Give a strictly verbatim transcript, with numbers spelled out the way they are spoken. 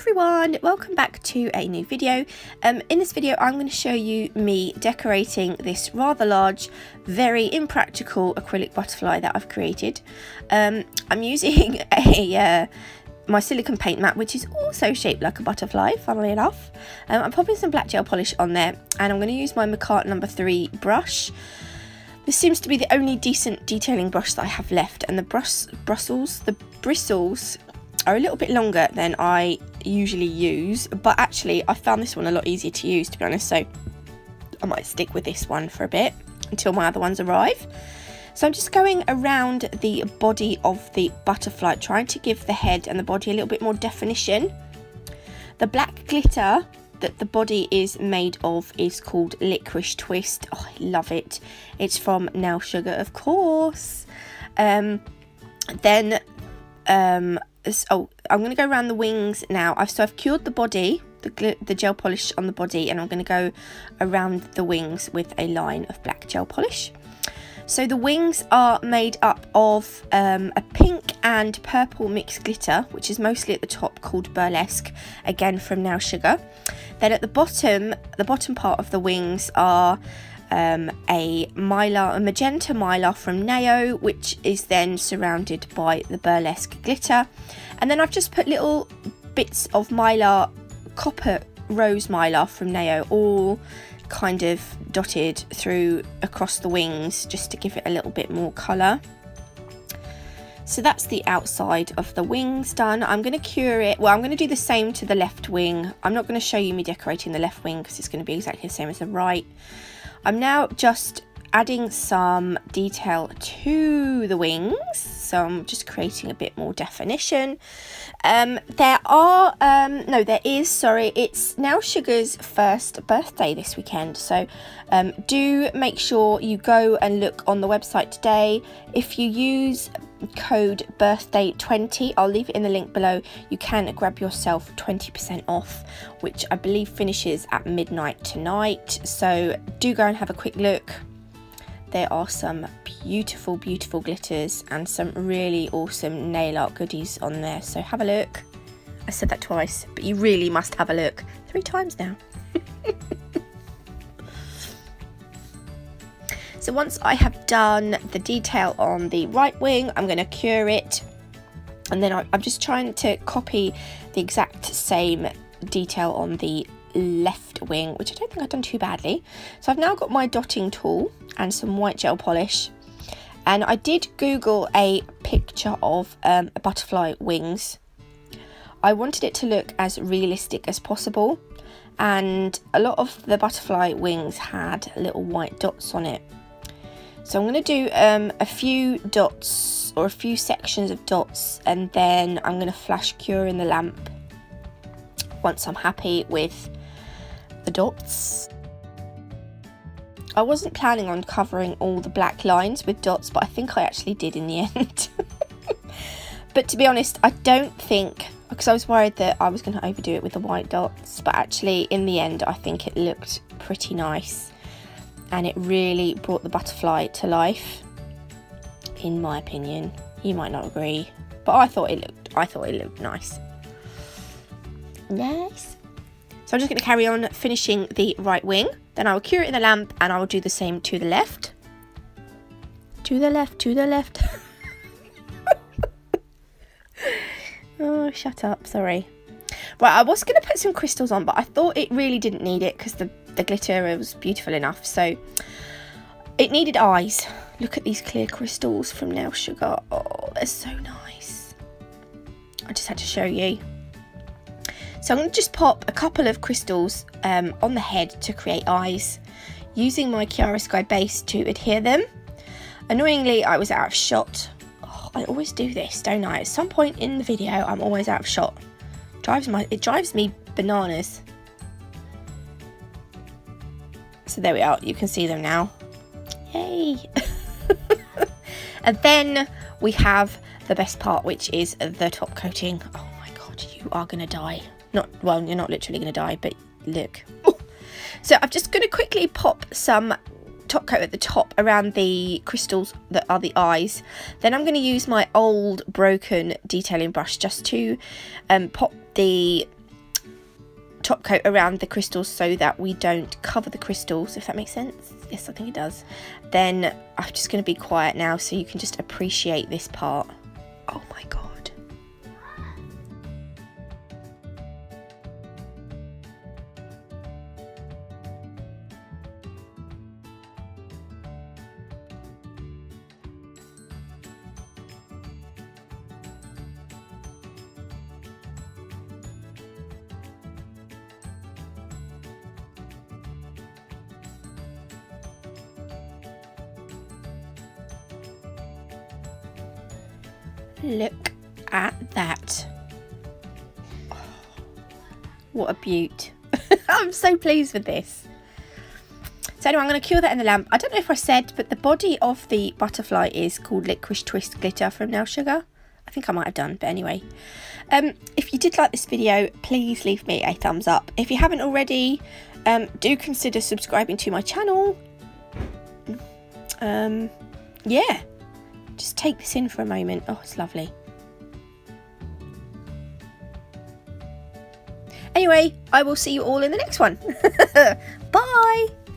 Everyone, welcome back to a new video. Um, in this video I'm going to show you me decorating this rather large, very impractical acrylic butterfly that I've created. Um, I'm using a uh, my silicone paint mat, which is also shaped like a butterfly, funnily enough. Um, I'm popping some black gel polish on there and I'm going to use my Macart number three brush. This seems to be the only decent detailing brush that I have left, and the brush, bristles, the bristles are a little bit longer than I usually use, but actually I found this one a lot easier to use, to be honest, so I might stick with this one for a bit until my other ones arrive. So I'm just going around the body of the butterfly, trying to give the head and the body a little bit more definition. The black glitter that the body is made of is called Liquorice Twist. Oh, I love it. It's from Nail Sugar, of course. Um, then um, Oh, I'm going to go around the wings now. I've, so I've cured the body, the, the gel polish on the body, and I'm going to go around the wings with a line of black gel polish. So the wings are made up of um, a pink and purple mixed glitter, which is mostly at the top, called Burlesque, again from Nail Sugar. Then at the bottom, the bottom part of the wings are Um, a mylar, a magenta mylar from Neo, which is then surrounded by the burlesque glitter. And then I've just put little bits of mylar, copper rose mylar from Neo, all kind of dotted through across the wings, just to give it a little bit more colour. So that's the outside of the wings done. I'm going to cure it. Well, I'm going to do the same to the left wing. I'm not going to show you me decorating the left wing because it's going to be exactly the same as the right. I'm now just adding some detail to the wings, so I'm just creating a bit more definition. Um, there are, um, no, there is, sorry, it's Nail Sugar's first birthday this weekend, so um, do make sure you go and look on the website today. If you use code birthday twenty, I'll leave it in the link below, you can grab yourself twenty percent off, which I believe finishes at midnight tonight, so do go and have a quick look. There are some beautiful, beautiful glitters and some really awesome nail art goodies on there, so have a look. I said that twice, but you really must have a look. Three times now. So once I have done the detail on the right wing, I'm going to cure it. And then I'm just trying to copy the exact same detail on the left wing, which I don't think I've done too badly. So I've now got my dotting tool and some white gel polish, and I did Google a picture of um, a butterfly wings. I wanted it to look as realistic as possible, and a lot of the butterfly wings had little white dots on it, so I'm going to do um, a few dots, or a few sections of dots, and then I'm going to flash cure in the lamp once I'm happy with the dots. I wasn't planning on covering all the black lines with dots, but I think I actually did in the end. But to be honest, I don't think, because I was worried that I was going to overdo it with the white dots, but actually in the end I think it looked pretty nice, and it really brought the butterfly to life, in my opinion. You might not agree, but I thought it looked I thought it looked nice. Nice. So I'm just going to carry on finishing the right wing, then I will cure it in the lamp, and I will do the same to the left. To the left, to the left. Oh, shut up, sorry. Right, I was going to put some crystals on, but I thought it really didn't need it because the, the glitter was beautiful enough. So it needed eyes. Look at these clear crystals from Nail Sugar. Oh, they're so nice. I just had to show you. So I'm going to just pop a couple of crystals um, on the head to create eyes, using my Kiara Sky base to adhere them. Annoyingly, I was out of shot. Oh, I always do this, don't I? At some point in the video, I'm always out of shot. Drives my, it drives me bananas. So there we are. You can see them now. Yay! And then we have the best part, which is the top coating. Oh my God, you are going to die. Not, well, you're not literally going to die, but look. Ooh. So I'm just going to quickly pop some top coat at the top around the crystals that are the eyes. Then I'm going to use my old broken detailing brush just to um, pop the top coat around the crystals so that we don't cover the crystals, if that makes sense. Yes, I think it does. Then I'm just going to be quiet now so you can just appreciate this part. Oh my god. Look at that. Oh, what a beaut. I'm so pleased with this. So anyway, I'm going to cure that in the lamp. I don't know if I said, but the body of the butterfly is called Liquorice Twist Glitter from Nail Sugar. I think I might have done, but anyway. Um, if you did like this video, please leave me a thumbs up. If you haven't already, um, do consider subscribing to my channel. Um, yeah. Just take this in for a moment. Oh, it's lovely. Anyway, I will see you all in the next one. Bye.